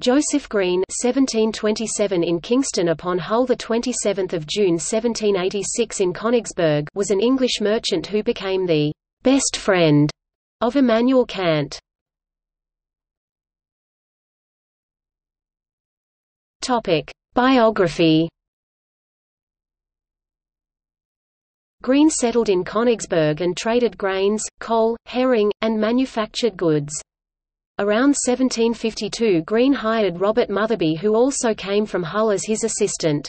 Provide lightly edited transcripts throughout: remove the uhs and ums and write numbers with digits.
Joseph Green 1727 in Kingston upon Hull, the 27th of June 1786 in Königsberg, was an English merchant who became the best friend of Immanuel Kant. Topic: Biography. Green settled in Königsberg and traded grains, coal, herring, and manufactured goods. Around 1752 Green hired Robert Motherby, who also came from Hull, as his assistant.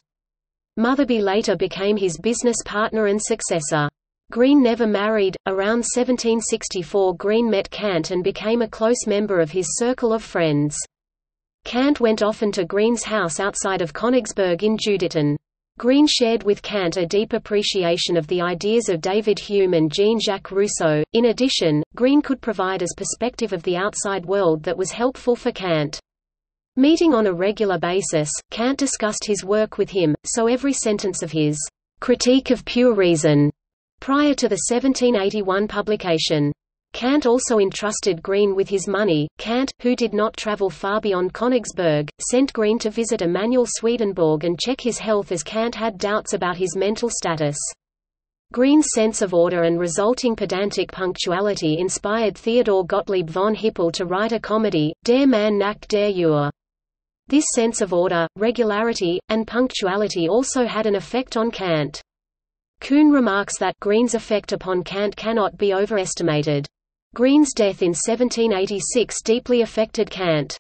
Motherby later became his business partner and successor. Green never married. Around 1764 Green met Kant and became a close member of his circle of friends. Kant went often to Green's house outside of Königsberg in Juditten. Green shared with Kant a deep appreciation of the ideas of David Hume and Jean-Jacques Rousseau. In addition, Green could provide a perspective of the outside world that was helpful for Kant. Meeting on a regular basis, Kant discussed his work with him, so every sentence of his Critique of Pure Reason prior to the 1781 publication. Kant also entrusted Green with his money. Kant, who did not travel far beyond Königsberg, sent Green to visit Immanuel Swedenborg and check his health, as Kant had doubts about his mental status. Green's sense of order and resulting pedantic punctuality inspired Theodor Gottlieb von Hippel to write a comedy, Der Mann nach der Uhr. This sense of order, regularity, and punctuality also had an effect on Kant. Kuhn remarks that Green's effect upon Kant cannot be overestimated. Green's death in 1786 deeply affected Kant.